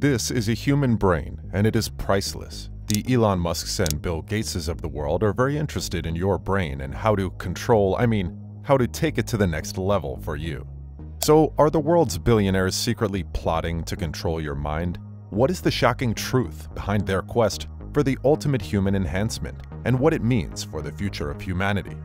This is a human brain, and it is priceless. The Elon Musks and Bill Gateses of the world are very interested in your brain and how to control, how to take it to the next level for you. So are the world's billionaires secretly plotting to control your mind? What is the shocking truth behind their quest for the ultimate human enhancement and what it means for the future of humanity?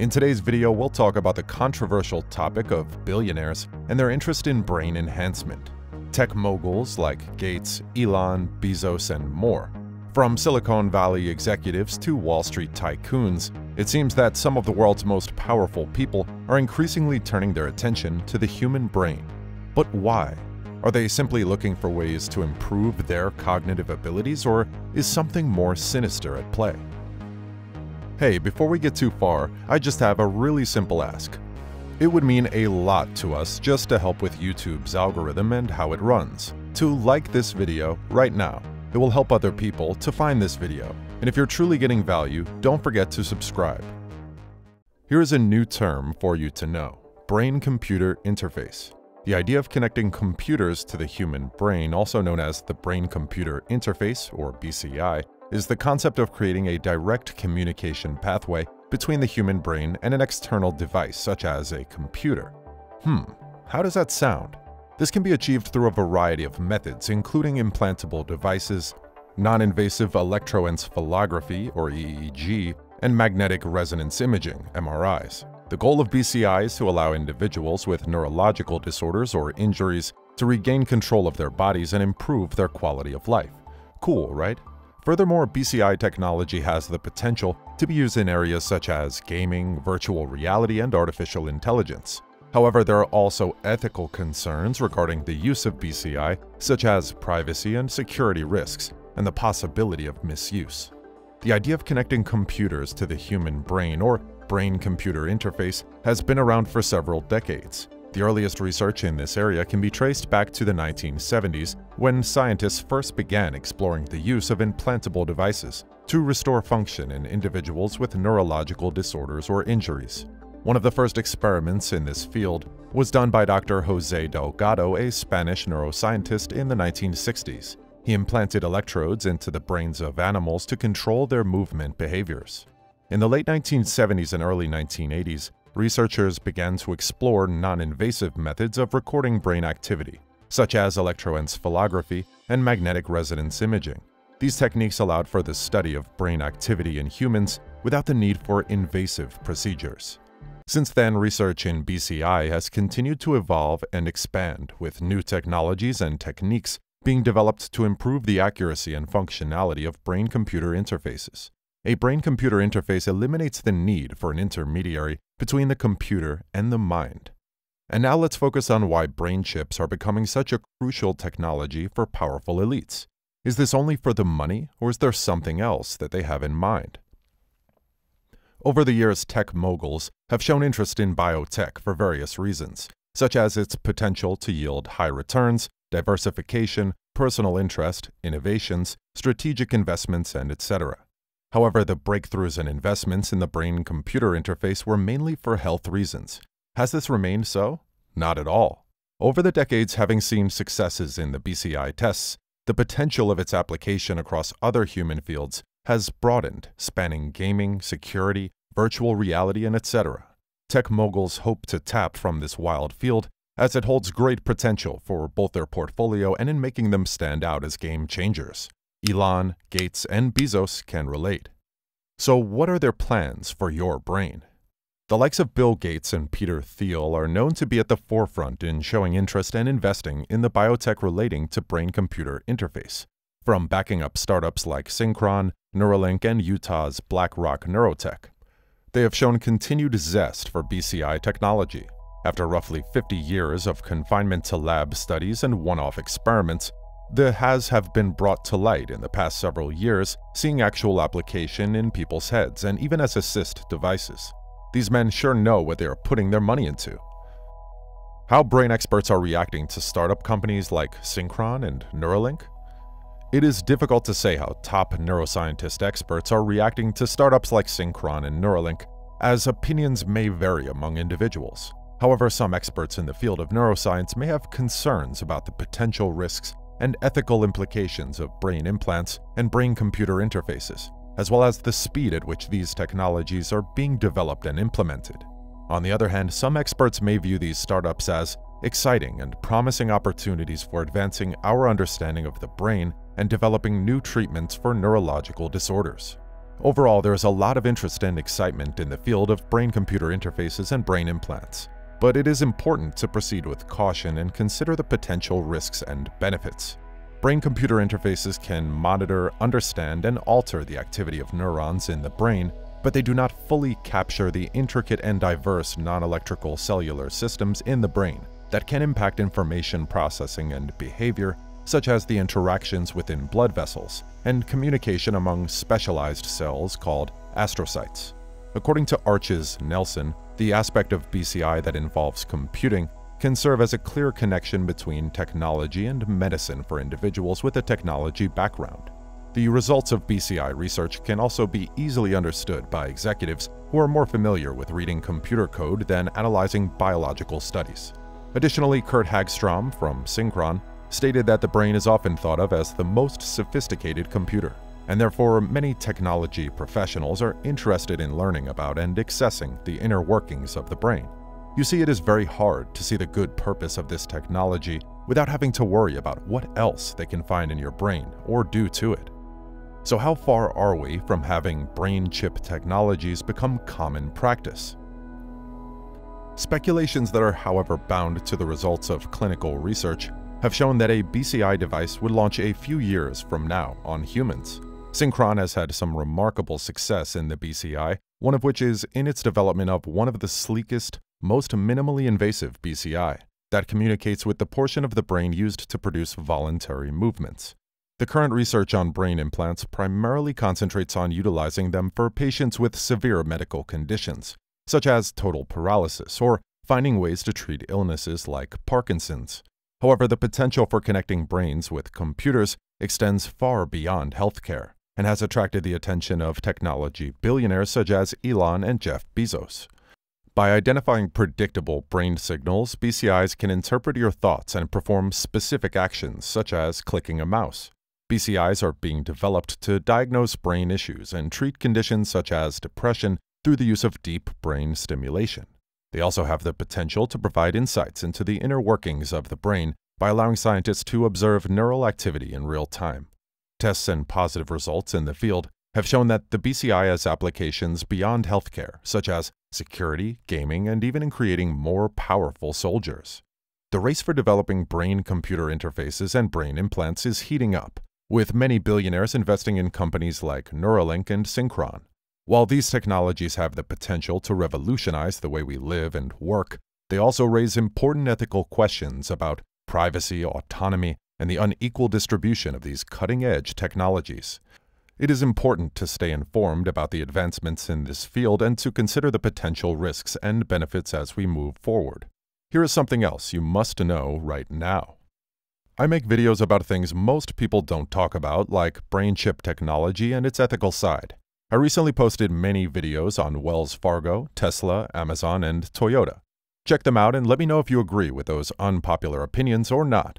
In today's video, we'll talk about the controversial topic of billionaires and their interest in brain enhancement. Tech moguls like Gates, Elon, Bezos, and more. From Silicon Valley executives to Wall Street tycoons, it seems that some of the world's most powerful people are increasingly turning their attention to the human brain. But why? Are they simply looking for ways to improve their cognitive abilities, or is something more sinister at play? Hey, before we get too far, I just have a really simple ask. It would mean a lot to us just to help with YouTube's algorithm and how it runs, to like this video right now. It will help other people to find this video. And if you're truly getting value, don't forget to subscribe. Here is a new term for you to know: brain-computer interface. The idea of connecting computers to the human brain, also known as the brain-computer interface or BCI, is the concept of creating a direct communication pathway between the human brain and an external device, such as a computer. How does that sound? This can be achieved through a variety of methods, including implantable devices, non-invasive electroencephalography or EEG, and magnetic resonance imaging (MRIs). The goal of BCI is to allow individuals with neurological disorders or injuries to regain control of their bodies and improve their quality of life. Cool, right? Furthermore, BCI technology has the potential to be used in areas such as gaming, virtual reality, and artificial intelligence. However, there are also ethical concerns regarding the use of BCI, such as privacy and security risks, and the possibility of misuse. The idea of connecting computers to the human brain, or brain-computer interface, has been around for several decades. The earliest research in this area can be traced back to the 1970s, when scientists first began exploring the use of implantable devices to restore function in individuals with neurological disorders or injuries. One of the first experiments in this field was done by Dr. Jose Delgado, a Spanish neuroscientist, in the 1960s. He implanted electrodes into the brains of animals to control their movement behaviors. In the late 1970s and early 1980s, researchers began to explore non-invasive methods of recording brain activity, such as electroencephalography and magnetic resonance imaging. These techniques allowed for the study of brain activity in humans without the need for invasive procedures. Since then, research in BCI has continued to evolve and expand, with new technologies and techniques being developed to improve the accuracy and functionality of brain-computer interfaces. A brain-computer interface eliminates the need for an intermediary between the computer and the mind. And now let's focus on why brain chips are becoming such a crucial technology for powerful elites. Is this only for the money, or is there something else that they have in mind? Over the years, tech moguls have shown interest in biotech for various reasons, such as its potential to yield high returns, diversification, personal interest, innovations, strategic investments, and etc. However, the breakthroughs and investments in the brain-computer interface were mainly for health reasons. Has this remained so? Not at all. Over the decades, having seen successes in the BCI tests, the potential of its application across other human fields has broadened, spanning gaming, security, virtual reality, and etc. Tech moguls hope to tap from this wild field, as it holds great potential for both their portfolio and in making them stand out as game changers. Elon, Gates, and Bezos can relate. So what are their plans for your brain? The likes of Bill Gates and Peter Thiel are known to be at the forefront in showing interest and investing in the biotech relating to brain-computer interface. From backing up startups like Synchron, Neuralink, and Utah's BlackRock Neurotech, they have shown continued zest for BCI technology. After roughly 50 years of confinement to lab studies and one-off experiments, the has have been brought to light in the past several years, seeing actual application in people's heads and even as assist devices. These men sure know what they are putting their money into. How brain experts are reacting to startup companies like Synchron and Neuralink? It is difficult to say how top neuroscientist experts are reacting to startups like Synchron and Neuralink, as opinions may vary among individuals. However, some experts in the field of neuroscience may have concerns about the potential risks and ethical implications of brain implants and brain-computer interfaces, as well as the speed at which these technologies are being developed and implemented. On the other hand, some experts may view these startups as exciting and promising opportunities for advancing our understanding of the brain and developing new treatments for neurological disorders. Overall, there is a lot of interest and excitement in the field of brain-computer interfaces and brain implants, but it is important to proceed with caution and consider the potential risks and benefits. Brain-computer interfaces can monitor, understand, and alter the activity of neurons in the brain, but they do not fully capture the intricate and diverse non-electrical cellular systems in the brain that can impact information processing and behavior, such as the interactions within blood vessels and communication among specialized cells called astrocytes. According to Arches Nelson, the aspect of BCI that involves computing can serve as a clear connection between technology and medicine for individuals with a technology background. The results of BCI research can also be easily understood by executives who are more familiar with reading computer code than analyzing biological studies. Additionally, Kurt Hagstrom from Synchron stated that the brain is often thought of as the most sophisticated computer, and therefore many technology professionals are interested in learning about and accessing the inner workings of the brain. You see, it is very hard to see the good purpose of this technology without having to worry about what else they can find in your brain or do to it. So how far are we from having brain chip technologies become common practice? Speculations that are, however, bound to the results of clinical research have shown that a BCI device would launch a few years from now on humans. Synchron has had some remarkable success in the BCI, one of which is in its development of one of the sleekest, most minimally invasive BCI that communicates with the portion of the brain used to produce voluntary movements. The current research on brain implants primarily concentrates on utilizing them for patients with severe medical conditions, such as total paralysis, or finding ways to treat illnesses like Parkinson's. However, the potential for connecting brains with computers extends far beyond healthcare and has attracted the attention of technology billionaires such as Elon and Jeff Bezos. By identifying predictable brain signals, BCIs can interpret your thoughts and perform specific actions, such as clicking a mouse. BCIs are being developed to diagnose brain issues and treat conditions such as depression through the use of deep brain stimulation. They also have the potential to provide insights into the inner workings of the brain by allowing scientists to observe neural activity in real time. Tests and positive results in the field have shown that the BCI has applications beyond healthcare, such as security, gaming, and even in creating more powerful soldiers. The race for developing brain-computer interfaces and brain implants is heating up, with many billionaires investing in companies like Neuralink and Synchron. While these technologies have the potential to revolutionize the way we live and work, they also raise important ethical questions about privacy, autonomy, and the unequal distribution of these cutting-edge technologies. It is important to stay informed about the advancements in this field and to consider the potential risks and benefits as we move forward. Here is something else you must know right now. I make videos about things most people don't talk about, like brain chip technology and its ethical side. I recently posted many videos on Wells Fargo, Tesla, Amazon, and Toyota. Check them out and let me know if you agree with those unpopular opinions or not.